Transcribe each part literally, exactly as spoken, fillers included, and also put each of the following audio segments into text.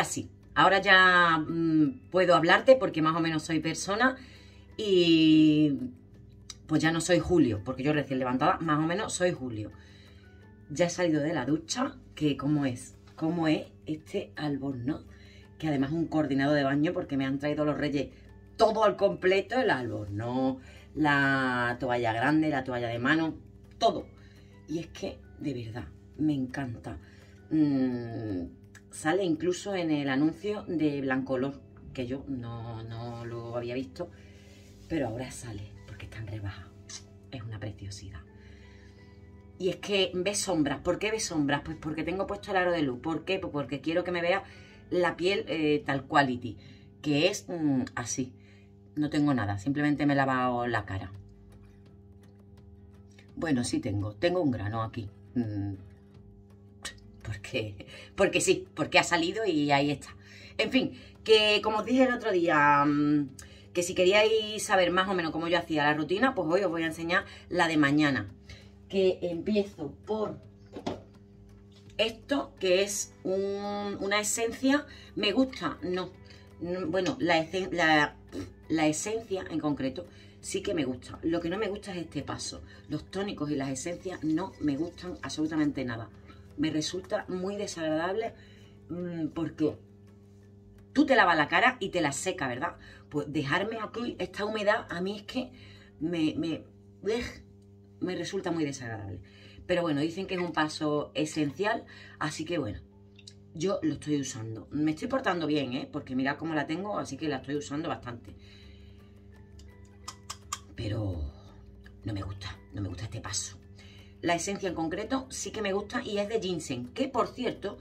ahora sí, ahora ya mmm, puedo hablarte porque más o menos soy persona y pues ya no soy Julio, porque yo recién levantada más o menos soy Julio. Ya he salido de la ducha, que cómo es, cómo es este albornoz, que además es un coordinado de baño porque me han traído los reyes todo al completo, el albornoz, la toalla grande, la toalla de mano, todo. Y es que, de verdad, me encanta. Mm, sale incluso en el anuncio de Blancolor, que yo no, no lo había visto, pero ahora sale porque está en rebaja. Es una preciosidad. Y es que ves sombras. ¿Por qué ves sombras? Pues porque tengo puesto el aro de luz. ¿Por qué? Pues porque quiero que me vea la piel eh, tal quality, que es mm, así. No tengo nada, simplemente me he lavado la cara. Bueno, sí tengo, tengo un grano aquí. Mm, porque, porque sí, porque ha salido y ahí está. En fin, que como os dije el otro día, mmm, que si queríais saber más o menos cómo yo hacía la rutina, pues hoy os voy a enseñar la de mañana. Que empiezo por esto, que es un, una esencia. Me gusta, no. Bueno, la, esen, la, la esencia en concreto sí que me gusta. Lo que no me gusta es este paso. Los tónicos y las esencias no me gustan absolutamente nada. Me resulta muy desagradable porque tú te lavas la cara y te la seca, ¿verdad? Pues dejarme aquí esta humedad a mí es que me, me, me resulta muy desagradable. Pero bueno, dicen que es un paso esencial, así que bueno. Yo lo estoy usando. Me estoy portando bien, ¿eh? Porque mirad cómo la tengo, así que la estoy usando bastante. Pero no me gusta, no me gusta este paso. La esencia en concreto sí que me gusta y es de ginseng. Que, por cierto,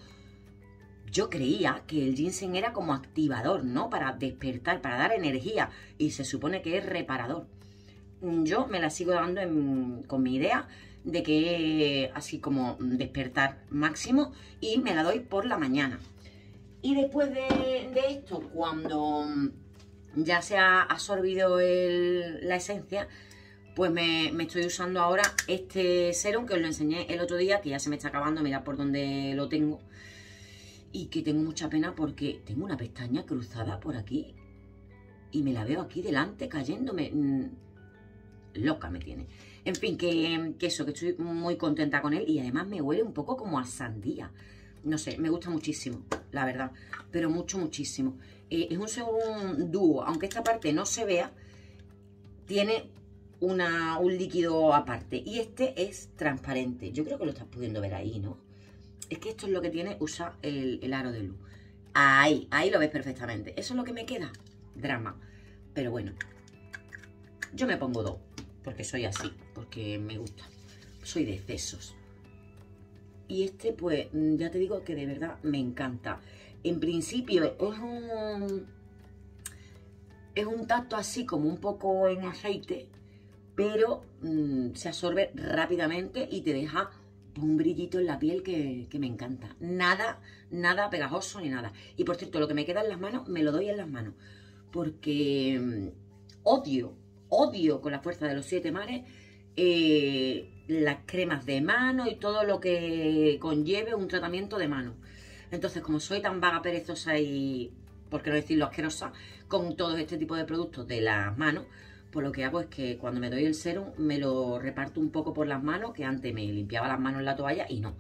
yo creía que el ginseng era como activador, ¿no? Para despertar, para dar energía. Y se supone que es reparador. Yo me la sigo dando en, con mi idea de que así como despertar máximo, y me la doy por la mañana. Y después de, de esto, cuando ya se ha absorbido el, la esencia, pues me, me estoy usando ahora este serum que os lo enseñé el otro día, que ya se me está acabando, mirad por dónde lo tengo. Y que tengo mucha pena porque tengo una pestaña cruzada por aquí y me la veo aquí delante cayéndome. Loca me tiene. En fin, que, que eso, que estoy muy contenta con él. Y además me huele un poco como a sandía. No sé, me gusta muchísimo, la verdad. Pero mucho, muchísimo. Eh, es un serum dúo. Aunque esta parte no se vea, tiene una, un líquido aparte. Y este es transparente. Yo creo que lo estás pudiendo ver ahí, ¿no? Es que esto es lo que tiene, usa el, el aro de luz. Ahí, ahí lo ves perfectamente. Eso es lo que me queda. Drama. Pero bueno, yo me pongo dos. Porque soy así, porque me gusta. Soy de excesos. Y este, pues, ya te digo que de verdad me encanta. En principio es un... Es un tacto así como un poco en aceite, pero mmm, se absorbe rápidamente y te deja un brillito en la piel que, que me encanta. Nada, nada pegajoso ni nada. Y por cierto, lo que me queda en las manos, me lo doy en las manos. Porque mmm, odio... Odio con la fuerza de los siete mares eh, las cremas de mano y todo lo que conlleve un tratamiento de mano. Entonces, como soy tan vaga, perezosa y, por qué no decirlo, asquerosa, con todo este tipo de productos de las manos, pues lo que hago es que cuando me doy el serum me lo reparto un poco por las manos, que antes me limpiaba las manos en la toalla y no.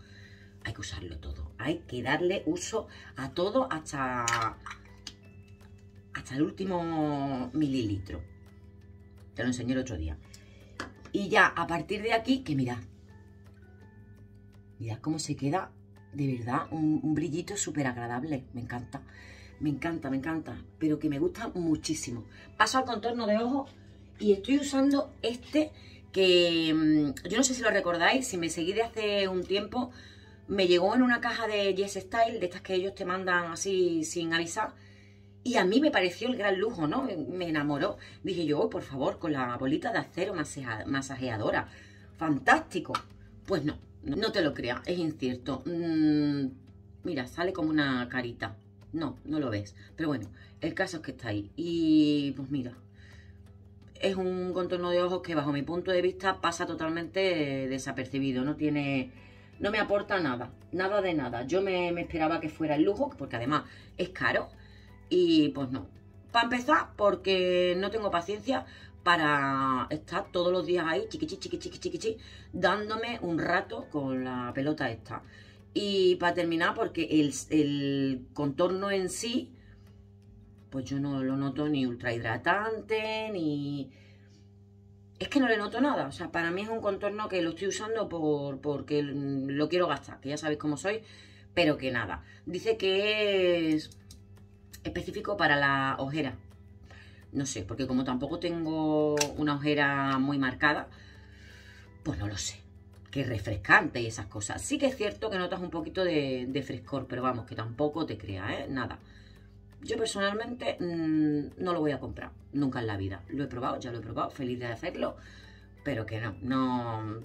Hay que usarlo todo. Hay que darle uso a todo hasta, hasta el último mililitro. Te lo enseñé el otro día. Y ya a partir de aquí, que mirad. Mirad cómo se queda, de verdad, un, un brillito súper agradable. Me encanta, me encanta, me encanta. Pero que me gusta muchísimo. Paso al contorno de ojos y estoy usando este que... Yo no sé si lo recordáis, si me seguís de hace un tiempo, me llegó en una caja de YesStyle, de estas que ellos te mandan así sin avisar. Y a mí me pareció el gran lujo, ¿no? Me enamoró. Dije yo, oh, por favor, con la bolita de acero masajeadora. ¡Fantástico! Pues no, no te lo creas, es incierto. Mm, mira, sale como una carita. No, no lo ves. Pero bueno, el caso es que está ahí. Y pues mira, es un contorno de ojos que bajo mi punto de vista pasa totalmente desapercibido. No tiene no me aporta nada, nada de nada. Yo me, me esperaba que fuera el lujo, porque además es caro, y pues no. Para empezar, porque no tengo paciencia para estar todos los días ahí, chiqui, chiqui, chiqui, chiqui, chiqui, dándome un rato con la pelota esta. Y para terminar, porque el, el contorno en sí, pues yo no lo noto ni ultra hidratante, ni... Es que no le noto nada, o sea, para mí es un contorno que lo estoy usando por, porque lo quiero gastar, que ya sabéis cómo soy, pero que nada. Dice que es específico para la ojera. No sé, porque como tampoco tengo una ojera muy marcada, pues no lo sé. Que refrescante y esas cosas. Sí que es cierto que notas un poquito de, de frescor, pero vamos, que tampoco te creas, ¿eh? Nada. Yo personalmente mmm, no lo voy a comprar, nunca en la vida. Lo he probado, ya lo he probado, feliz de hacerlo, pero que no, no,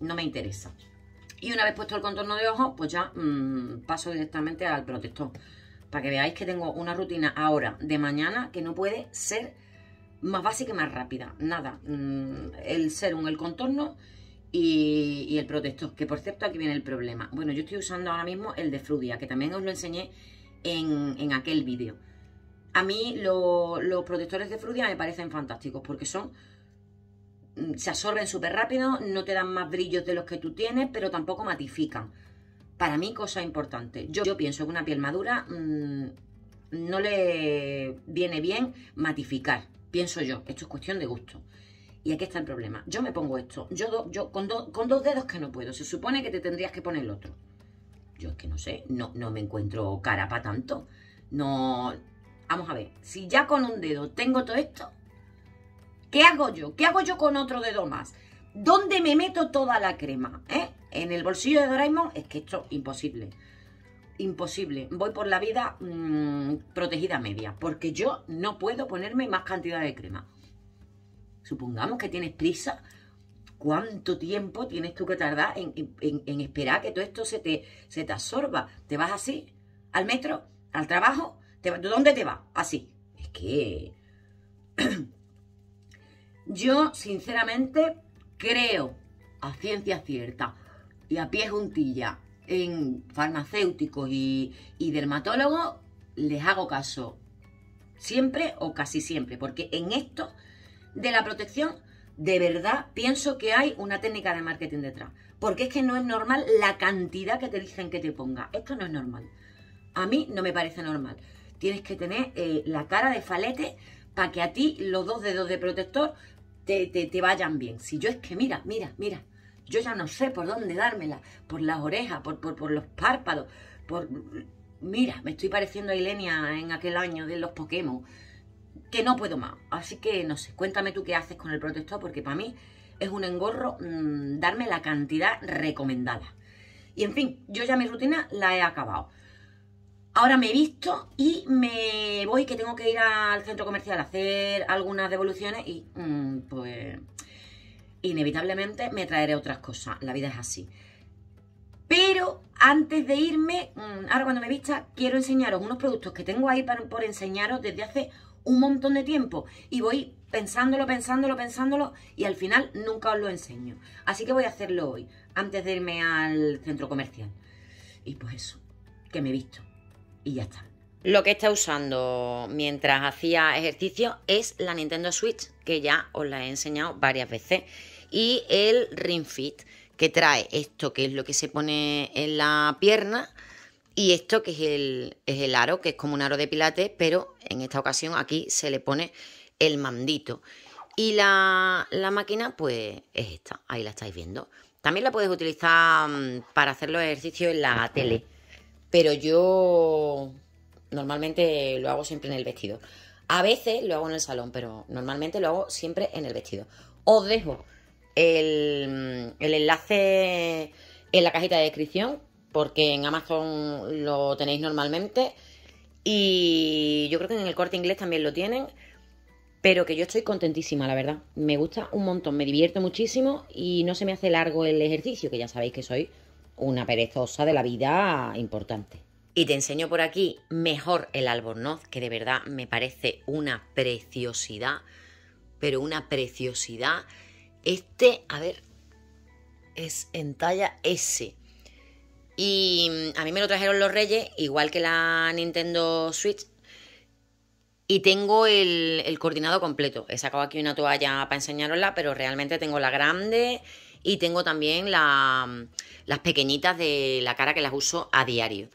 no me interesa. Y una vez puesto el contorno de ojos, pues ya mmm, paso directamente al protector. Para que veáis que tengo una rutina ahora de mañana que no puede ser más básica y más rápida. Nada, mmm, el serum, el contorno y, y el protector, que por cierto aquí viene el problema. Bueno, yo estoy usando ahora mismo el de Frudia, que también os lo enseñé En, en aquel vídeo. A mí lo, los protectores de Frudia me parecen fantásticos porque son, se absorben súper rápido, no te dan más brillos de los que tú tienes, pero tampoco matifican. Para mí, cosa importante, yo, yo pienso que una piel madura mmm, no le viene bien matificar, pienso yo. Esto es cuestión de gusto. Y aquí está el problema. Yo me pongo esto, yo, do, yo con, do, con dos dedos que no puedo. Se supone que te tendrías que poner el otro. Yo es que no sé, no, no me encuentro cara para tanto. No, vamos a ver, si ya con un dedo tengo todo esto, ¿qué hago yo? ¿Qué hago yo con otro dedo más? ¿Dónde me meto toda la crema? ¿Eh? ¿En el bolsillo de Doraemon? Es que esto, imposible. Imposible. Voy por la vida mmm, protegida media, porque yo no puedo ponerme más cantidad de crema. Supongamos que tienes prisa. ¿Cuánto tiempo tienes tú que tardar en, en, en esperar que todo esto se te, se te absorba? ¿Te vas así? ¿Al metro? ¿Al trabajo? ¿Te, ¿Dónde te vas? Así. Es que... Yo, sinceramente, creo a ciencia cierta y a pie juntilla en farmacéuticos y, y dermatólogos, les hago caso siempre o casi siempre. Porque en esto de la protección... De verdad, pienso que hay una técnica de marketing detrás. Porque es que no es normal la cantidad que te dicen que te ponga. Esto no es normal. A mí no me parece normal. Tienes que tener eh, la cara de falete para que a ti los dos dedos de protector te, te, te vayan bien. Si yo es que, mira, mira, mira. Yo ya no sé por dónde dármela. Por las orejas, por, por, por los párpados. Por... Mira, me estoy pareciendo a Ilenia en aquel año de los Pokémon. Que no puedo más, así que no sé, cuéntame tú qué haces con el protector, porque para mí es un engorro mmm, darme la cantidad recomendada. Y en fin, yo ya mi rutina la he acabado. Ahora me he visto y me voy, que tengo que ir al centro comercial a hacer algunas devoluciones y mmm, pues inevitablemente me traeré otras cosas, la vida es así. Pero antes de irme, mmm, ahora cuando me vista, quiero enseñaros unos productos que tengo ahí para, por enseñaros desde hace un montón de tiempo, y voy pensándolo, pensándolo, pensándolo, y al final nunca os lo enseño. Así que voy a hacerlo hoy, antes de irme al centro comercial. Y pues eso, que me he visto, y ya está. Lo que está usando mientras hacía ejercicio es la Nintendo Switch, que ya os la he enseñado varias veces, y el Ring Fit, que trae esto, que es lo que se pone en la pierna, y esto que es el, es el aro, que es como un aro de pilates, pero en esta ocasión aquí se le pone el mandito. Y la, la máquina pues es esta, ahí la estáis viendo. También la puedes utilizar para hacer los ejercicios en la tele, pero yo normalmente lo hago siempre en el vestidor. A veces lo hago en el salón, pero normalmente lo hago siempre en el vestidor. Os dejo el, el enlace en la cajita de descripción, porque en Amazon lo tenéis normalmente y yo creo que en el Corte Inglés también lo tienen, pero que yo estoy contentísima, la verdad. Me gusta un montón, me divierto muchísimo y no se me hace largo el ejercicio, que ya sabéis que soy una perezosa de la vida importante. Y te enseño por aquí mejor el albornoz, que de verdad me parece una preciosidad, pero una preciosidad. Este, a ver, es en talla ese. Y a mí me lo trajeron los Reyes, igual que la Nintendo Switch. Y tengo el, el coordinado completo. He sacado aquí una toalla para enseñarosla, pero realmente tengo la grande y tengo también la, las pequeñitas de la cara que las uso a diario.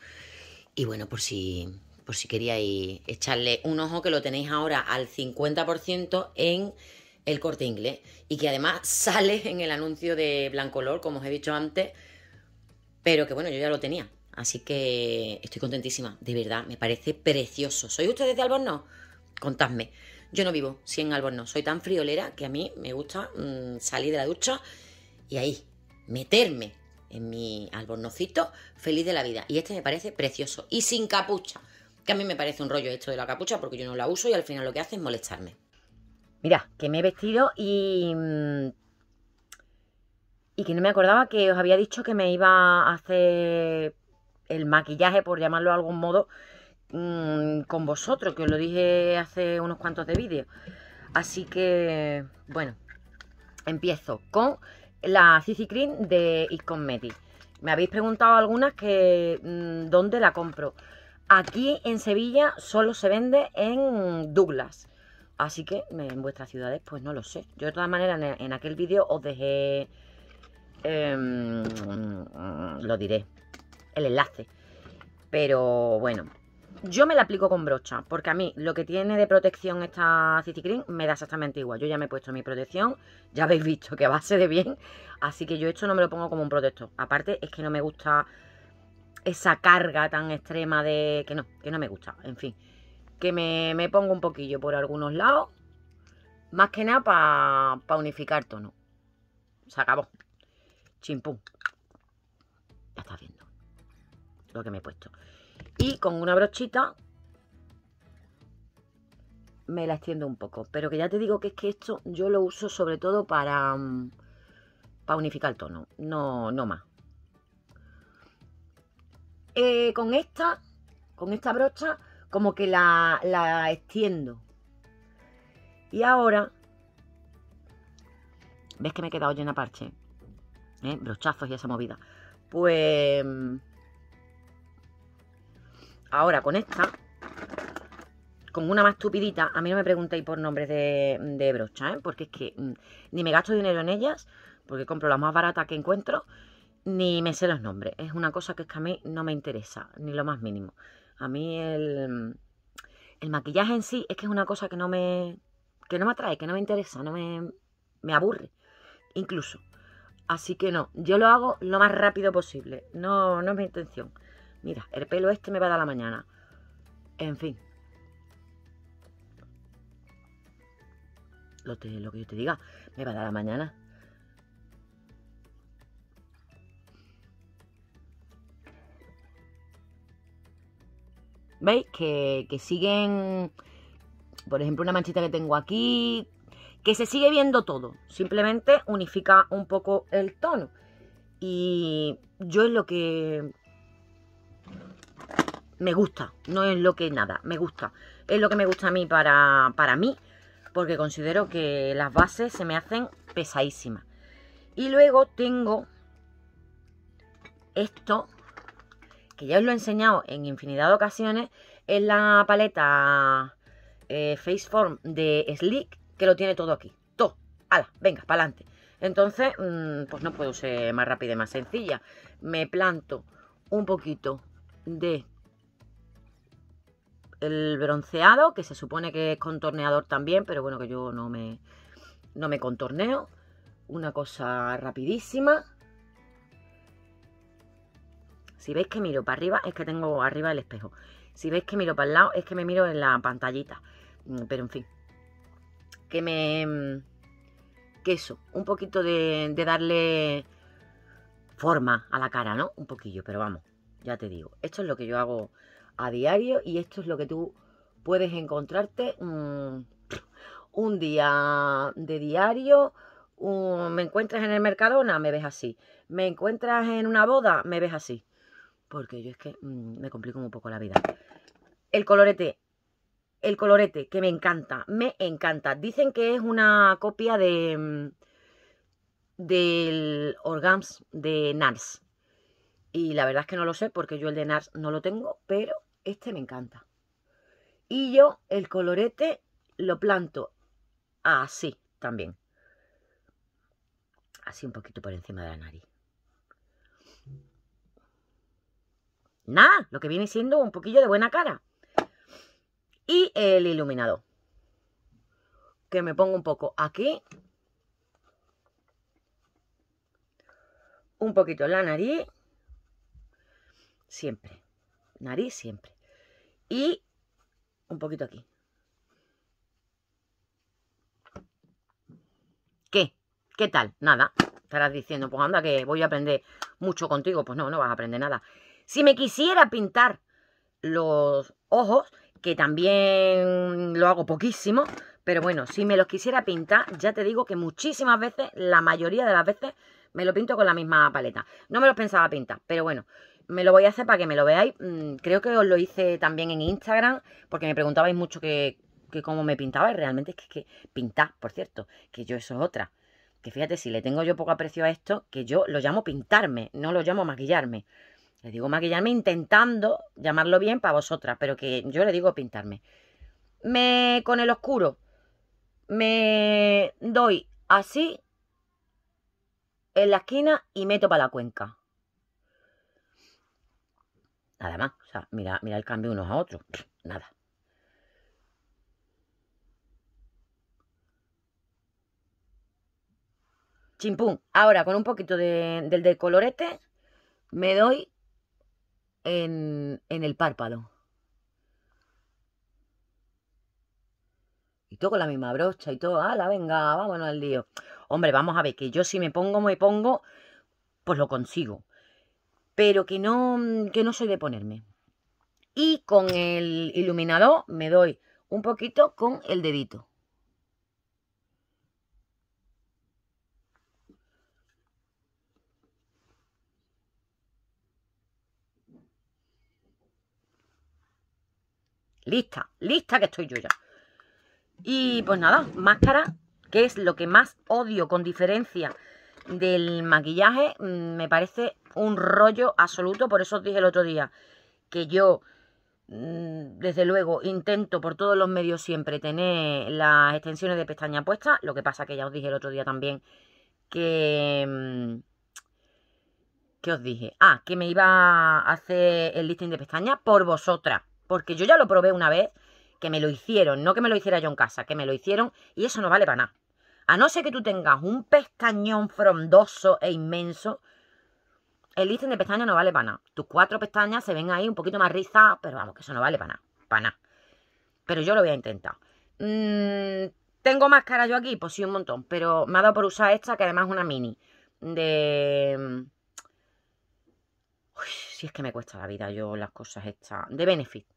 Y bueno, por si, por si queríais echarle un ojo, que lo tenéis ahora al cincuenta por ciento en el Corte Inglés. Y que además sale en el anuncio de Blancolor, como os he dicho antes, pero que bueno, yo ya lo tenía. Así que estoy contentísima, de verdad, me parece precioso. ¿Sois ustedes de Albornoz? Contadme. Yo no vivo, sí, en Albornoz. Soy tan friolera que a mí me gusta mmm, salir de la ducha y ahí, meterme en mi albornocito feliz de la vida. Y este me parece precioso. Y sin capucha, que a mí me parece un rollo esto de la capucha, porque yo no la uso y al final lo que hace es molestarme. Mirad, que me he vestido y... Mmm, y que no me acordaba que os había dicho que me iba a hacer... el maquillaje, por llamarlo de algún modo, mmm, con vosotros, que os lo dije hace unos cuantos de vídeos. Así que, bueno, empiezo con la C C Cream de Icon Medi. Me habéis preguntado algunas que mmm, dónde la compro. Aquí en Sevilla solo se vende en Douglas. Así que en vuestras ciudades, pues no lo sé. Yo de todas maneras en, en aquel vídeo os dejé, eh, lo diré, el enlace, pero bueno, yo me la aplico con brocha, porque a mí lo que tiene de protección esta C C Cream me da exactamente igual. Yo ya me he puesto mi protección, ya habéis visto que a base de bien, así que yo esto no me lo pongo como un protector. Aparte es que no me gusta esa carga tan extrema de... que no, que no me gusta, en fin, que me, me pongo un poquillo por algunos lados, más que nada para pa unificar tono. Se acabó, chimpú, ya está viendo lo que me he puesto. Y con una brochita me la extiendo un poco, pero que ya te digo que es que esto yo lo uso sobre todo para para unificar el tono, no, no más. Eh, con esta con esta brocha como que la, la extiendo. Y ahora ves que me he quedado llena parche, ¿eh? Brochazos y esa movida. Pues ahora con esta, con una más tupidita, a mí no me preguntéis por nombres de, de brocha, ¿eh? Porque es que mmm, ni me gasto dinero en ellas, porque compro las más baratas que encuentro, ni me sé los nombres. Es una cosa que es que a mí no me interesa, ni lo más mínimo. A mí el, el maquillaje en sí es que es una cosa que no me, que no me atrae, que no me interesa, no me, me aburre, incluso. Así que no, yo lo hago lo más rápido posible, no, no es mi intención. Mira, el pelo este me va a dar la mañana. En fin. Lo, te, lo que yo te diga, me va a dar la mañana. ¿Veis? Que, que siguen... Por ejemplo, una manchita que tengo aquí. Que se sigue viendo todo. Simplemente unifica un poco el tono. Y yo es lo que... me gusta, no es lo que nada, me gusta. Es lo que me gusta a mí para, para mí, porque considero que las bases se me hacen pesadísimas. Y luego tengo esto, que ya os lo he enseñado en infinidad de ocasiones, es la paleta eh, Face Form de Sleek, que lo tiene todo aquí. Todo, ala, venga, para adelante. Entonces, mmm, pues no puedo ser más rápida y más sencilla. Me planto un poquito de... el bronceado, que se supone que es contorneador también, pero bueno, que yo no me, no me contorneo. Una cosa rapidísima. Si veis que miro para arriba, es que tengo arriba el espejo. Si veis que miro para el lado, es que me miro en la pantallita. Pero en fin. Que me... que eso, un poquito de, de darle forma a la cara, ¿no? Un poquillo, pero vamos, ya te digo. Esto es lo que yo hago... a diario, y esto es lo que tú puedes encontrarte mmm, un día de diario. Un, me encuentras en el Mercadona, me ves así. Me encuentras en una boda, me ves así. Porque yo es que mmm, me complico un poco la vida. El colorete, el colorete que me encanta, me encanta. Dicen que es una copia de del Orgasm de Nars. Y la verdad es que no lo sé porque yo el de Nars no lo tengo, pero este me encanta. Y yo el colorete lo planto así también. Así un poquito por encima de la nariz. Nada, lo que viene siendo un poquillo de buena cara. Y el iluminador, que me pongo un poco aquí, un poquito en la nariz, siempre, nariz siempre, y un poquito aquí. ¿Qué? ¿Qué tal? Nada. Estarás diciendo, pues anda que voy a aprender mucho contigo. Pues no, no vas a aprender nada. Si me quisiera pintar los ojos, que también lo hago poquísimo, pero bueno, si me los quisiera pintar, ya te digo que muchísimas veces, la mayoría de las veces, me lo pinto con la misma paleta. No me los pensaba pintar, pero bueno, me lo voy a hacer para que me lo veáis. Creo que os lo hice también en Instagram, porque me preguntabais mucho que, que cómo me pintaba, y realmente es que, que pintar, por cierto, que yo eso es otra. Que fíjate, si le tengo yo poco aprecio a esto, que yo lo llamo pintarme, no lo llamo maquillarme. Le digo maquillarme intentando llamarlo bien para vosotras, pero que yo le digo pintarme. Me, con el oscuro, me doy así en la esquina y meto para la cuenca. Nada más, o sea, mira, mira el cambio unos a otros, nada. Chimpum. Ahora con un poquito de, del de colorete me doy en, en el párpado. Y todo con la misma brocha y todo. ¡Hala, venga, vámonos al lío! Hombre, vamos a ver, que yo si me pongo, me pongo, pues lo consigo. Pero que no, que no soy de ponerme. Y con el iluminador me doy un poquito con el dedito. Lista, lista que estoy yo ya. Y pues nada, máscara, que es lo que más odio con diferencia del maquillaje. Me parece un rollo absoluto, por eso os dije el otro día que yo, desde luego, intento por todos los medios siempre tener las extensiones de pestaña puestas. Lo que pasa que ya os dije el otro día también que... ¿Qué os dije? Ah, que me iba a hacer el listing de pestañas por vosotras. Porque yo ya lo probé una vez, que me lo hicieron, no que me lo hiciera yo en casa, que me lo hicieron y eso no vale para nada. A no ser que tú tengas un pestañón frondoso e inmenso, el listing de pestañas no vale para nada. Tus cuatro pestañas se ven ahí un poquito más rizadas, pero vamos, que eso no vale para nada, para nada. Pero yo lo voy a intentar. Mm, ¿Tengo máscara yo aquí? Pues sí, un montón, pero me ha dado por usar esta, que además es una mini. De... Uy, si es que me cuesta la vida yo las cosas estas. De Benefit.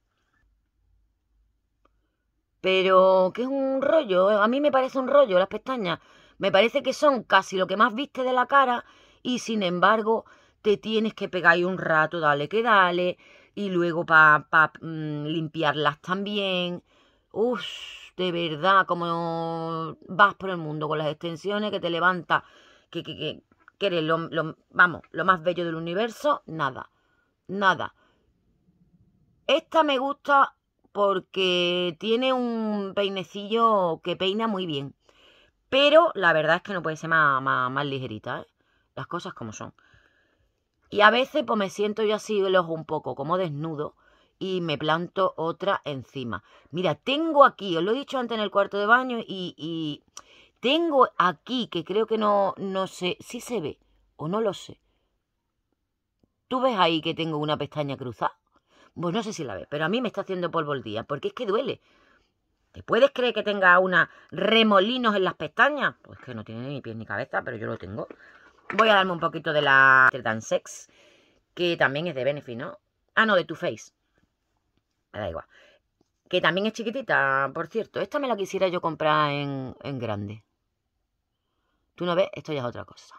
Pero que es un rollo, a mí me parece un rollo las pestañas. Me parece que son casi lo que más viste de la cara y sin embargo te tienes que pegar ahí un rato, dale que dale, y luego para pa, mmm, limpiarlas también. Uf, de verdad, como vas por el mundo con las extensiones que te levanta, que, que, que, que eres lo, lo, vamos, lo más bello del universo, nada, nada. Esta me gusta... porque tiene un peinecillo que peina muy bien. Pero la verdad es que no puede ser más, más, más ligerita, ¿eh? Las cosas como son. Y a veces pues me siento yo así el ojo un poco como desnudo. Y me planto otra encima. Mira, tengo aquí, os lo he dicho antes en el cuarto de baño. Y, y tengo aquí, que creo que no, no sé si se ve o no lo sé. ¿Tú ves ahí que tengo una pestaña cruzada? Pues no sé si la ves, pero a mí me está haciendo polvo el día, porque es que duele. ¿Te puedes creer que tenga unas remolinos en las pestañas? Pues que no tiene ni pies ni cabeza, pero yo lo tengo. Voy a darme un poquito de la Tritan Sex, que también es de Benefit, ¿no? Ah, no, de Too Faced. Me da igual. Que también es chiquitita, por cierto. Esta me la quisiera yo comprar en, en grande. ¿Tú no ves? Esto ya es otra cosa.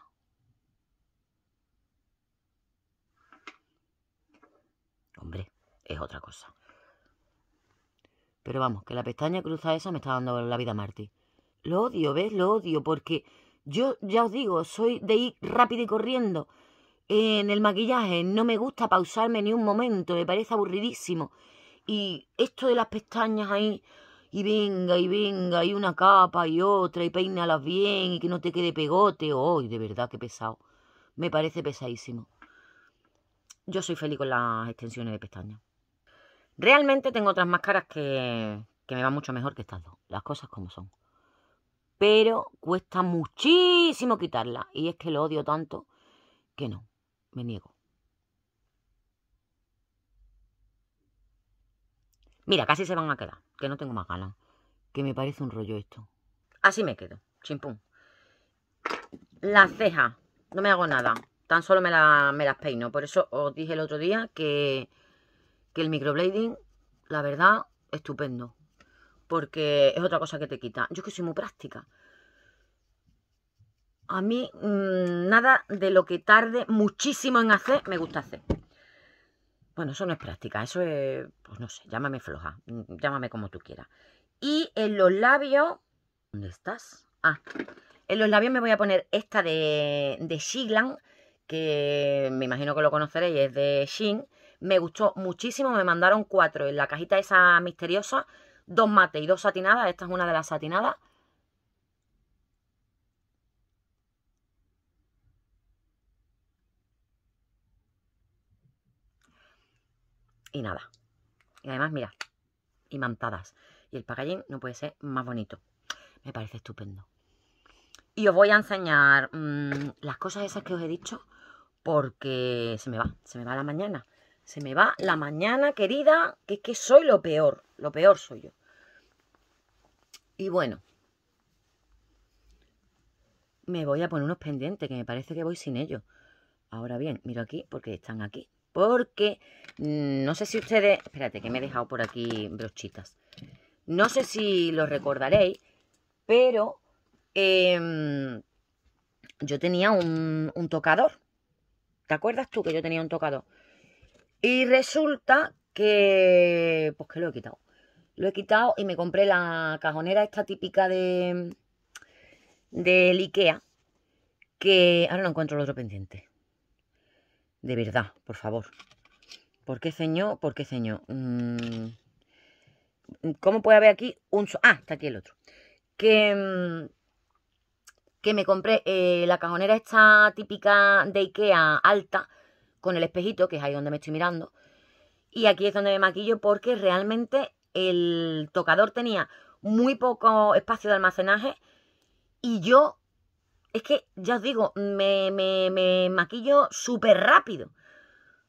Hombre. Es otra cosa. Pero vamos, que la pestaña cruzada esa me está dando la vida a Marty. Lo odio, ¿ves? Lo odio porque yo, ya os digo, soy de ir rápido y corriendo. en el maquillaje no me gusta pausarme ni un momento, me parece aburridísimo. Y esto de las pestañas ahí, y venga, y venga, y una capa y otra, y peínalas bien, y que no te quede pegote, oh, de verdad que pesado, me parece pesadísimo. Yo soy feliz con las extensiones de pestañas. Realmente tengo otras máscaras que, que me van mucho mejor que estas dos, las cosas como son. Pero cuesta muchísimo quitarlas, y es que lo odio tanto que no, me niego. Mira, casi se van a quedar, que no tengo más ganas, que me parece un rollo esto. Así me quedo, chimpum. Las cejas, no me hago nada, tan solo me, la, me las peino. Por eso os dije el otro día que, que el microblading, la verdad, estupendo. Porque es otra cosa que te quita. Yo es que soy muy práctica. A mí mmm, nada de lo que tarde muchísimo en hacer, me gusta hacer. Bueno, eso no es práctica, eso es, pues no sé, llámame floja, llámame como tú quieras. Y en los labios, ¿dónde estás? Ah, en los labios me voy a poner esta de, de Siglan, que me imagino que lo conoceréis, es de Shein. Me gustó muchísimo, me mandaron cuatro en la cajita esa misteriosa, dos mate y dos satinadas, esta es una de las satinadas. Y nada, y además, mira, imantadas. Y el packaging no puede ser más bonito. Me parece estupendo. Y os voy a enseñar mmm, las cosas esas que os he dicho, porque se me va, se me va la mañana. Se me va la mañana, querida, que es que soy lo peor, lo peor soy yo. Y bueno, me voy a poner unos pendientes, que me parece que voy sin ellos. Ahora bien, miro aquí, porque están aquí. Porque no sé si ustedes... Espérate, que me he dejado por aquí brochitas. No sé si lo recordaréis, pero eh, yo tenía un, un tocador. ¿Te acuerdas tú que yo tenía un tocador? Y resulta que... Pues que lo he quitado. Lo he quitado y me compré la cajonera esta típica de... del Ikea. Que ahora no encuentro el otro pendiente. De verdad, por favor. ¿Por qué ceño? ¿Por qué ceño? ¿Cómo puede haber aquí un... So ah, está aquí el otro. Que, que me compré eh, la cajonera esta típica de Ikea alta, con el espejito, que es ahí donde me estoy mirando. Y aquí es donde me maquillo, porque realmente el tocador tenía muy poco espacio de almacenaje. Y yo... Es que, ya os digo, me, me, me maquillo súper rápido.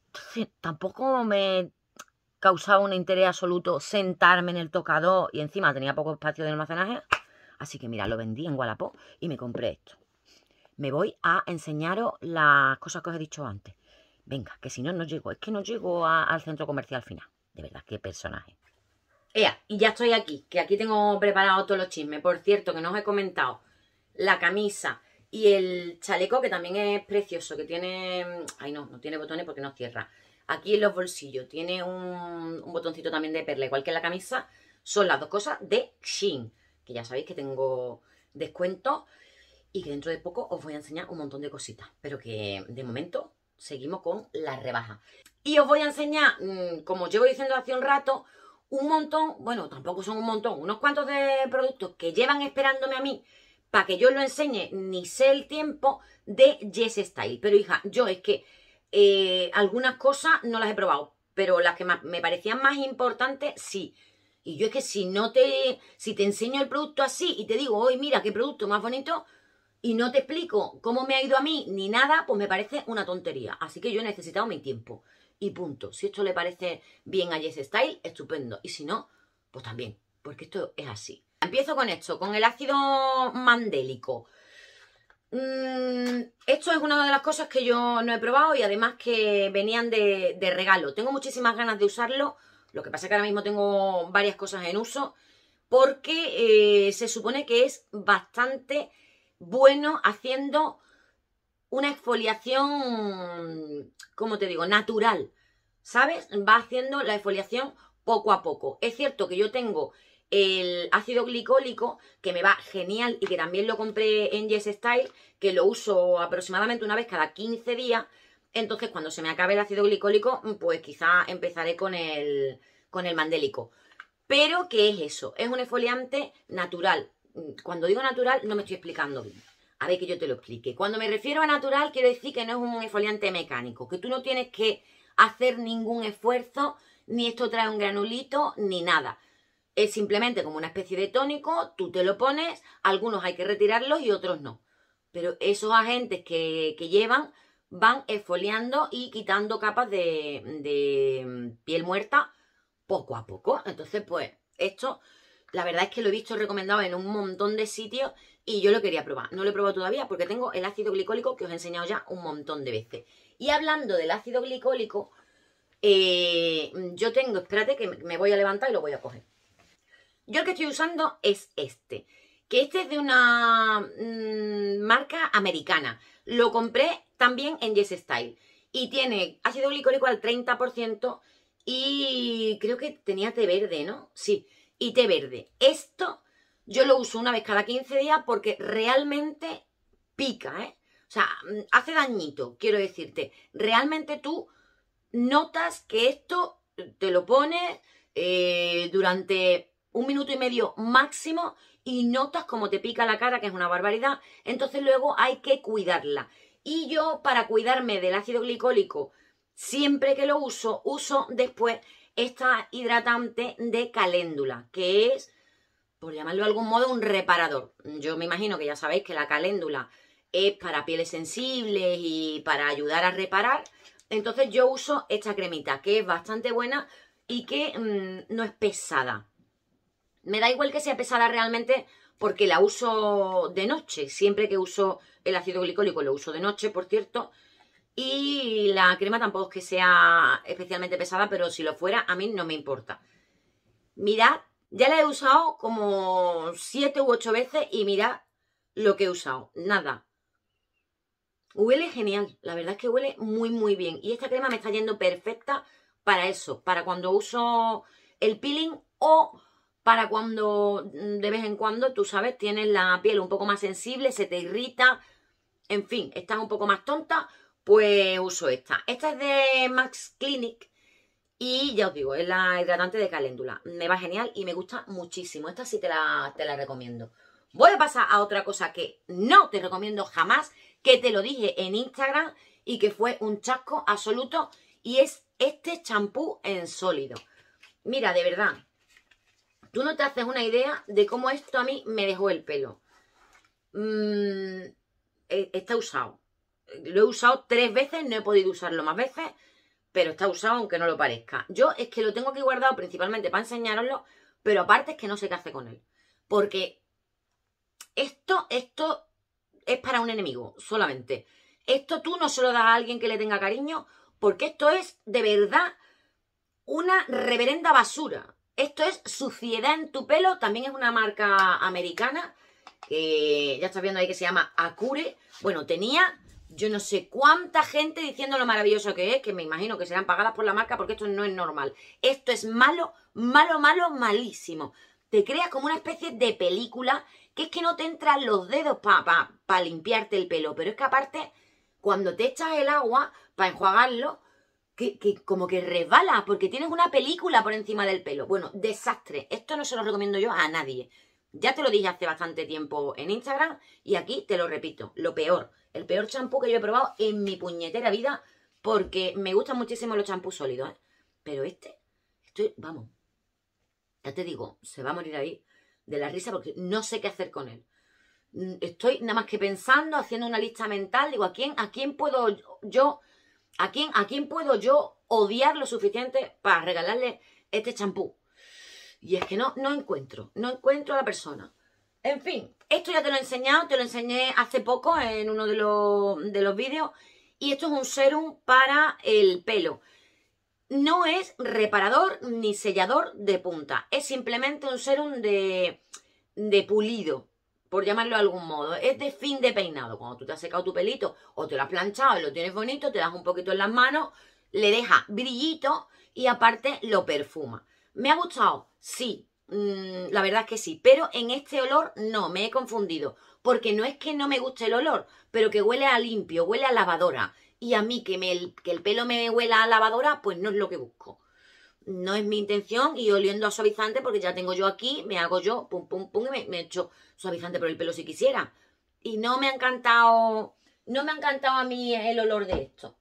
Entonces, tampoco me causaba un interés absoluto sentarme en el tocador. Y encima tenía poco espacio de almacenaje. Así que, mira, lo vendí en Wallapop y me compré esto. Me voy a enseñaros las cosas que os he dicho antes. Venga, que si no, no llego. Es que no llego a, al centro comercial al final. De verdad, qué personaje. Ea, y ya estoy aquí. Que aquí tengo preparado todos los chismes. Por cierto, que no os he comentado la camisa... Y el chaleco, que también es precioso, que tiene... Ay, no, no tiene botones porque no cierra. Aquí en los bolsillos tiene un, un botoncito también de perla, igual que en la camisa. Son las dos cosas de Shein, que ya sabéis que tengo descuento y que dentro de poco os voy a enseñar un montón de cositas. Pero que de momento seguimos con las rebajas. Y os voy a enseñar, como llevo diciendo hace un rato, un montón... Bueno, tampoco son un montón, unos cuantos de productos que llevan esperándome a mí para que yo lo enseñe, ni sé el tiempo, de YesStyle. Pero hija, yo es que eh, algunas cosas no las he probado, pero las que más, me parecían más importantes, sí. Y yo es que si no te, si te enseño el producto así y te digo, hoy mira qué producto más bonito, y no te explico cómo me ha ido a mí ni nada, pues me parece una tontería. Así que yo he necesitado mi tiempo y punto. Si esto le parece bien a YesStyle, estupendo. Y si no, pues también, porque esto es así. Empiezo con esto, con el ácido mandélico. Mm, esto es una de las cosas que yo no he probado y además que venían de, de regalo. Tengo muchísimas ganas de usarlo, lo que pasa es que ahora mismo tengo varias cosas en uso, porque eh, se supone que es bastante bueno haciendo una exfoliación, ¿cómo te digo?, natural, ¿sabes? Va haciendo la exfoliación poco a poco. Es cierto que yo tengo... el ácido glicólico, que me va genial y que también lo compré en YesStyle, que lo uso aproximadamente una vez cada quince días. Entonces, cuando se me acabe el ácido glicólico, pues quizá empezaré con el, con el mandélico. Pero, ¿qué es eso? Es un exfoliante natural. Cuando digo natural, no me estoy explicando bien. A ver que yo te lo explique. Cuando me refiero a natural, quiero decir que no es un exfoliante mecánico, que tú no tienes que hacer ningún esfuerzo, ni esto trae un granulito, ni nada. Es simplemente como una especie de tónico, tú te lo pones, algunos hay que retirarlos y otros no. Pero esos agentes que, que llevan van exfoliando y quitando capas de, de piel muerta poco a poco. Entonces, pues, esto, la verdad es que lo he visto recomendado en un montón de sitios y yo lo quería probar. No lo he probado todavía porque tengo el ácido glicólico que os he enseñado ya un montón de veces. Y hablando del ácido glicólico, eh, yo tengo, espérate que me voy a levantar y lo voy a coger. Yo el que estoy usando es este, que este es de una mmm, marca americana. Lo compré también en YesStyle y tiene ácido glicólico al treinta por ciento y creo que tenía té verde, ¿no? Sí, y té verde. Esto yo lo uso una vez cada quince días porque realmente pica, ¿eh? O sea, hace dañito, quiero decirte. Realmente tú notas que esto te lo pones eh, durante un minuto y medio máximo y notas cómo te pica la cara, que es una barbaridad. Entonces luego hay que cuidarla. Y yo, para cuidarme del ácido glicólico, siempre que lo uso, uso después esta hidratante de Caléndula, que es, por llamarlo de algún modo, un reparador. Yo me imagino que ya sabéis que la Caléndula es para pieles sensibles y para ayudar a reparar. Entonces yo uso esta cremita, que es bastante buena y que mmm, no es pesada. Me da igual que sea pesada realmente porque la uso de noche. Siempre que uso el ácido glicólico lo uso de noche, por cierto. Y la crema tampoco es que sea especialmente pesada, pero si lo fuera a mí no me importa. Mirad, ya la he usado como siete u ocho veces y mirad lo que he usado. Nada. Huele genial. La verdad es que huele muy muy bien. Y esta crema me está yendo perfecta para eso. Para cuando uso el peeling o para cuando de vez en cuando, tú sabes, tienes la piel un poco más sensible, se te irrita, en fin, estás un poco más tonta, pues uso esta. Esta es de Max Clinic y ya os digo, es la hidratante de Caléndula. Me va genial y me gusta muchísimo. Esta sí te la, te la recomiendo. Voy a pasar a otra cosa que no te recomiendo jamás, que te lo dije en Instagram y que fue un chasco absoluto, y es este champú en sólido. Mira, de verdad, tú no te haces una idea de cómo esto a mí me dejó el pelo. Mm, está usado. Lo he usado tres veces, no he podido usarlo más veces, pero está usado aunque no lo parezca. Yo es que lo tengo aquí guardado principalmente para enseñároslo, pero aparte es que no sé qué hace con él. Porque esto, esto es para un enemigo solamente. Esto tú no se lo das a alguien que le tenga cariño, porque esto es de verdad una reverenda basura. Esto es suciedad en tu pelo. También es una marca americana, que ya estás viendo ahí que se llama Acure. Bueno, tenía yo no sé cuánta gente diciendo lo maravilloso que es, que me imagino que serán pagadas por la marca, porque esto no es normal. Esto es malo, malo, malo, malísimo. Te creas como una especie de película, que es que no te entran los dedos para pa, pa limpiarte el pelo. Pero es que aparte, cuando te echas el agua para enjuagarlo, Que, que como que resbala, porque tienes una película por encima del pelo. Bueno, desastre. Esto no se lo recomiendo yo a nadie. Ya te lo dije hace bastante tiempo en Instagram y aquí te lo repito. Lo peor, el peor champú que yo he probado en mi puñetera vida, porque me gustan muchísimo los champús sólidos, ¿eh? Pero este, estoy, vamos, ya te digo, se va a morir ahí de la risa porque no sé qué hacer con él. Estoy nada más que pensando, haciendo una lista mental. Digo, ¿a quién, a quién puedo yo... ¿A quién, ¿A quién puedo yo odiar lo suficiente para regalarle este champú? Y es que no, no encuentro, no encuentro a la persona. En fin, esto ya te lo he enseñado, te lo enseñé hace poco en uno de los, de los vídeos. Y esto es un serum para el pelo. No es reparador ni sellador de punta. Es simplemente un serum de, de pulido, por llamarlo de algún modo. Es de fin de peinado. Cuando tú te has secado tu pelito o te lo has planchado y lo tienes bonito, te das un poquito en las manos, le deja brillito y aparte lo perfuma. ¿Me ha gustado? Sí, mm, la verdad es que sí, pero en este olor no, me he confundido, porque no es que no me guste el olor, pero que huele a limpio, huele a lavadora, y a mí que, me, que el pelo me huela a lavadora, pues no es lo que busco. No es mi intención. Y oliendo a suavizante, porque ya tengo yo aquí, me hago yo, pum, pum, pum, y me, me echo suavizante por el pelo si quisiera. Y no me ha encantado, no me ha encantado a mí el olor de esto.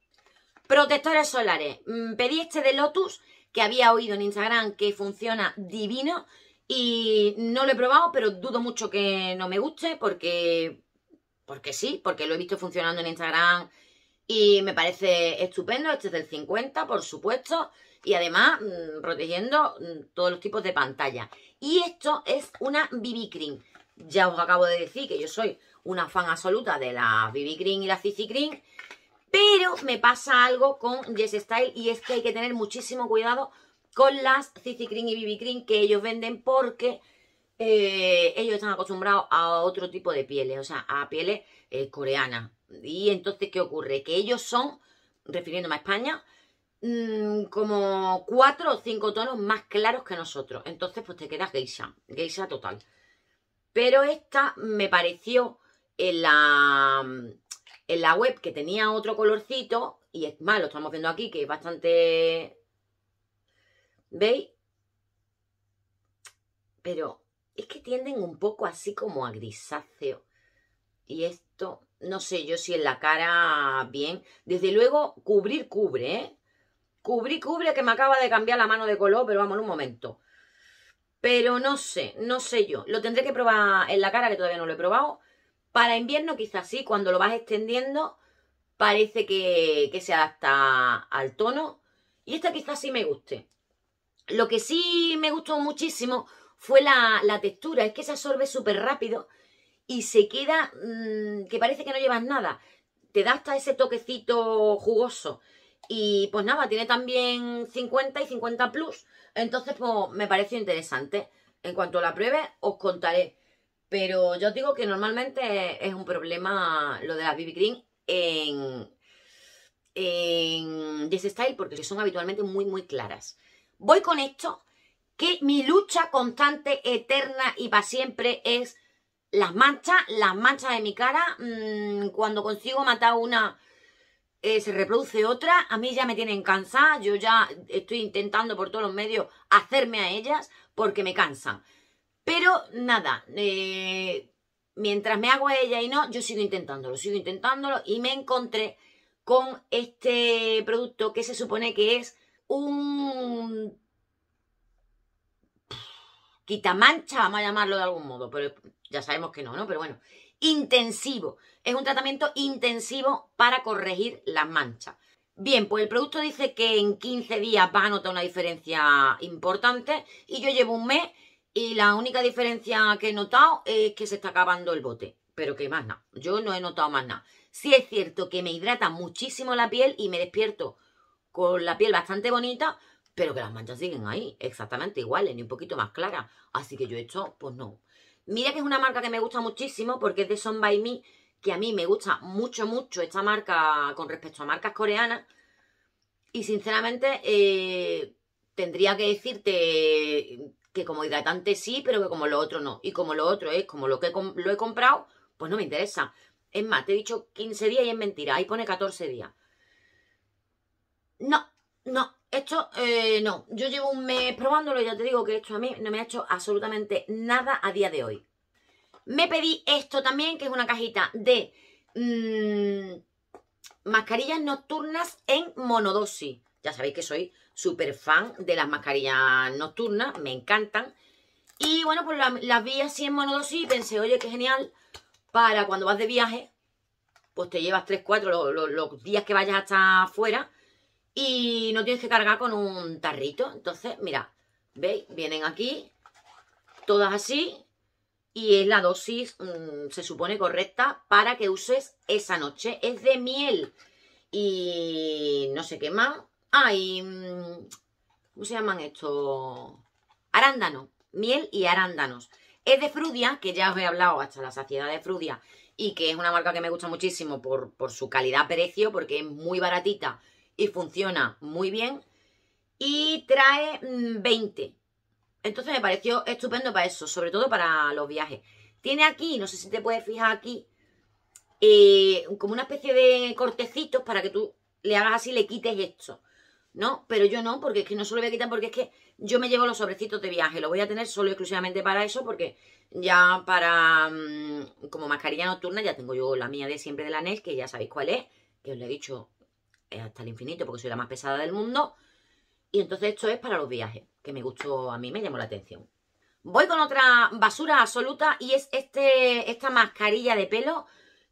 Protectores solares. Pedí este de Lotus, que había oído en Instagram que funciona divino. Y no lo he probado, pero dudo mucho que no me guste, porque, porque sí, porque lo he visto funcionando en Instagram y me parece estupendo. Este es del cincuenta, por supuesto, y además mmm, protegiendo mmm, todos los tipos de pantalla. Y esto es una B B Cream. Ya os acabo de decir que yo soy una fan absoluta de la B B Cream y la C C Cream, pero me pasa algo con YesStyle, y es que hay que tener muchísimo cuidado con las C C Cream y B B Cream que ellos venden, porque eh, ellos están acostumbrados a otro tipo de pieles, o sea, a pieles eh, coreanas. Y entonces, ¿qué ocurre? Que ellos son, refiriéndome a España, mmm, como cuatro o cinco tonos más claros que nosotros. Entonces, pues te quedas geisha, geisha total. Pero esta me pareció en la, en la web que tenía otro colorcito, y es más, lo estamos viendo aquí, que es bastante... ¿Veis? Pero es que tienden un poco así como a grisáceo. Y esto, no sé yo si en la cara bien. Desde luego, cubrir cubre, ¿eh? Cubrir cubre, que me acaba de cambiar la mano de color, pero vamos, en un momento. Pero no sé, no sé yo. Lo tendré que probar en la cara, que todavía no lo he probado. Para invierno quizás sí, cuando lo vas extendiendo parece que, que se adapta al tono. Y esta quizás sí me guste. Lo que sí me gustó muchísimo fue la, la textura. Es que se absorbe súper rápido y se queda, mmm, que parece que no llevas nada. Te da hasta ese toquecito jugoso. Y pues nada, tiene también cincuenta y cincuenta plus. Entonces pues me pareció interesante. En cuanto la pruebe os contaré. Pero yo os digo que normalmente es un problema lo de las B B Cream en, en YesStyle, porque son habitualmente muy muy claras. Voy con esto, que mi lucha constante, eterna y para siempre es las manchas, las manchas de mi cara. Mmm, cuando consigo matar una, eh, se reproduce otra. A mí ya me tienen cansada, yo ya estoy intentando por todos los medios hacerme a ellas porque me cansan. Pero nada, eh, mientras me hago a ellas y no, yo sigo intentándolo, sigo intentándolo. Y me encontré con este producto que se supone que es un quitamancha, vamos a llamarlo de algún modo, pero ya sabemos que no, ¿no? Pero bueno, intensivo. Es un tratamiento intensivo para corregir las manchas. Bien, pues el producto dice que en quince días vas a notar una diferencia importante, y yo llevo un mes y la única diferencia que he notado es que se está acabando el bote. Pero que más nada, yo no he notado más nada. Sí es cierto que me hidrata muchísimo la piel y me despierto con la piel bastante bonita, pero que las manchas siguen ahí, exactamente iguales, ni un poquito más claras. Así que yo esto, pues no. Mira que es una marca que me gusta muchísimo, porque es de Son By Me, que a mí me gusta mucho, mucho esta marca con respecto a marcas coreanas. Y sinceramente, eh, tendría que decirte que como hidratante sí, pero que como lo otro no. Y como lo otro es como lo que lo he comprado, pues no me interesa. Es más, te he dicho quince días y es mentira, ahí pone catorce días. No, no, esto eh, no. Yo llevo un mes probándolo y ya te digo que esto a mí no me ha hecho absolutamente nada a día de hoy. Me pedí esto también, que es una cajita de mmm, mascarillas nocturnas en monodosis. Ya sabéis que soy súper fan de las mascarillas nocturnas, me encantan. Y bueno, pues las la vi así en monodosis y pensé, oye, qué genial, para cuando vas de viaje, pues te llevas tres, cuatro lo, lo, los días que vayas hasta afuera. Y no tienes que cargar con un tarrito. Entonces, mira, ¿veis? Vienen aquí, todas así. Y es la dosis, mmm, se supone, correcta para que uses esa noche. Es de miel y no sé qué más. Ah, y, ¿cómo se llaman estos? Arándanos. Miel y arándanos. Es de Frudia, que ya os he hablado hasta la saciedad de Frudia. Y que es una marca que me gusta muchísimo por, por su calidad-precio, porque es muy baratita y funciona muy bien. Y trae veinte. Entonces me pareció estupendo para eso, sobre todo para los viajes. Tiene aquí, no sé si te puedes fijar aquí, eh, como una especie de cortecitos para que tú le hagas así, le quites esto, ¿no? Pero yo no, porque es que no se lo voy a quitar, porque es que yo me llevo los sobrecitos de viaje. Los voy a tener solo y exclusivamente para eso, porque ya para, como mascarilla nocturna, ya tengo yo la mía de siempre de la N E L S, que ya sabéis cuál es, que os lo he dicho hasta el infinito, porque soy la más pesada del mundo. Y entonces esto es para los viajes, que me gustó, a mí me llamó la atención. Voy con otra basura absoluta y es este, esta mascarilla de pelo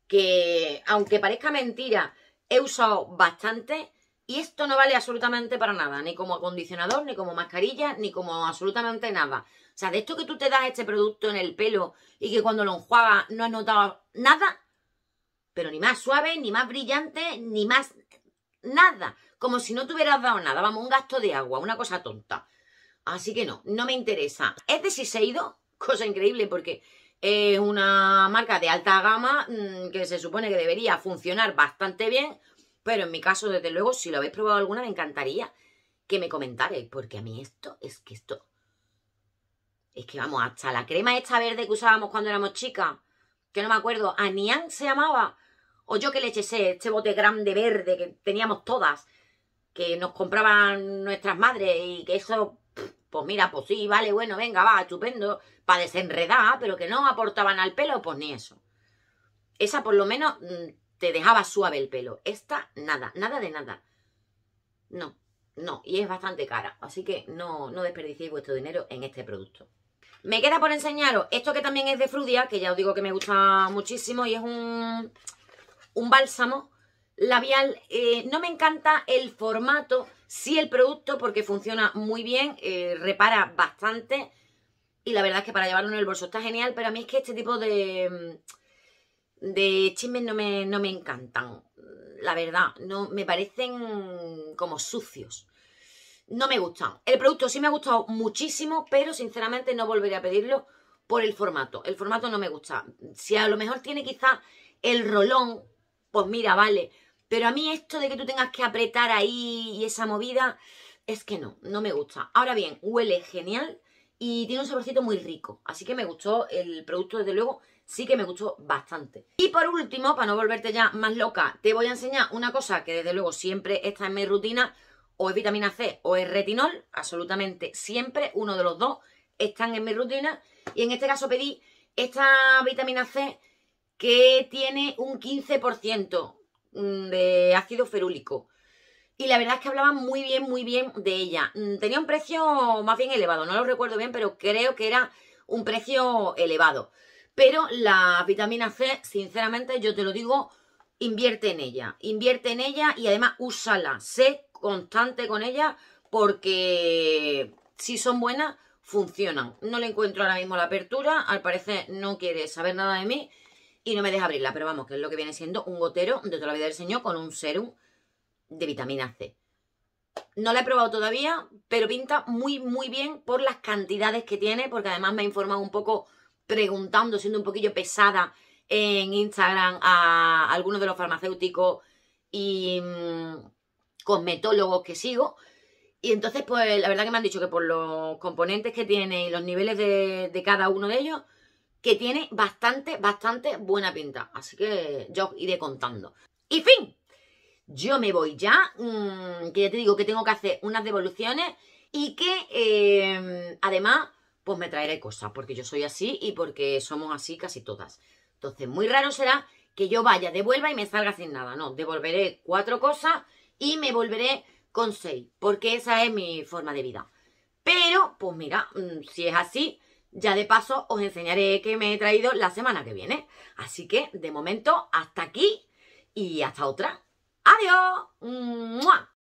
que, aunque parezca mentira, he usado bastante y esto no vale absolutamente para nada, ni como acondicionador, ni como mascarilla, ni como absolutamente nada. O sea, de esto que tú te das este producto en el pelo y que cuando lo enjuagas no has notado nada, pero ni más suave, ni más brillante, ni más nada. Como si no te hubieras dado nada, vamos, un gasto de agua, una cosa tonta. Así que no, no me interesa. Es de Shiseido, cosa increíble porque es una marca de alta gama mmm, que se supone que debería funcionar bastante bien, pero en mi caso, desde luego, si lo habéis probado alguna, me encantaría que me comentarais, porque a mí esto, es que esto, es que vamos, hasta la crema esta verde que usábamos cuando éramos chicas, que no me acuerdo, Anian se llamaba, o yo que leche sé, este bote grande verde que teníamos todas, que nos compraban nuestras madres y que eso... Pues mira, pues sí, vale, bueno, venga, va, estupendo, para desenredar, pero que no aportaban al pelo, pues ni eso. Esa por lo menos te dejaba suave el pelo. Esta, nada, nada de nada. No, no, y es bastante cara, así que no, no desperdiciéis vuestro dinero en este producto. Me queda por enseñaros esto que también es de Frudia, que ya os digo que me gusta muchísimo y es un, un bálsamo labial. Eh, no me encanta el formato... Sí el producto, porque funciona muy bien, eh, repara bastante y la verdad es que para llevarlo en el bolso está genial, pero a mí es que este tipo de, de chismes no me, no me encantan, la verdad, no me parecen como sucios, no me gustan. El producto sí me ha gustado muchísimo, pero sinceramente no volveré a pedirlo por el formato, el formato no me gusta. Si a lo mejor tiene quizá el rolón, pues mira, vale. Pero a mí esto de que tú tengas que apretar ahí y esa movida, es que no, no me gusta. Ahora bien, huele genial y tiene un saborcito muy rico. Así que me gustó el producto, desde luego, sí que me gustó bastante. Y por último, para no volverte ya más loca, te voy a enseñar una cosa que desde luego siempre está en mi rutina, o es vitamina C o es retinol, absolutamente siempre, uno de los dos están en mi rutina. Y en este caso pedí esta vitamina C que tiene un quince por ciento. De ácido ferúlico y la verdad es que hablaban muy bien, muy bien de ella. Tenía un precio más bien elevado, no lo recuerdo bien, pero creo que era un precio elevado. Pero la vitamina C, sinceramente, yo te lo digo, invierte en ella, invierte en ella y además úsala, sé constante con ella porque si son buenas, funcionan. No le encuentro ahora mismo la apertura, al parecer no quiere saber nada de mí y no me deja abrirla, pero vamos, que es lo que viene siendo un gotero de toda la vida del señor con un serum de vitamina C. No la he probado todavía, pero pinta muy, muy bien por las cantidades que tiene, porque además me ha informado un poco preguntando, siendo un poquillo pesada en Instagram a algunos de los farmacéuticos y mmm, cosmetólogos que sigo. Y entonces, pues, la verdad que me han dicho que por los componentes que tiene y los niveles de, de cada uno de ellos... que tiene bastante, bastante buena pinta. Así que yo os iré contando. Y fin, yo me voy ya, mmm, que ya te digo que tengo que hacer unas devoluciones y que eh, además pues me traeré cosas, porque yo soy así y porque somos así casi todas. Entonces muy raro será que yo vaya, devuelva y me salga sin nada. No, devolveré cuatro cosas y me volveré con seis, porque esa es mi forma de vida. Pero, pues mira, mmm, si es así... ya de paso os enseñaré qué me he traído la semana que viene. Así que, de momento, hasta aquí y hasta otra. ¡Adiós! ¡Mua!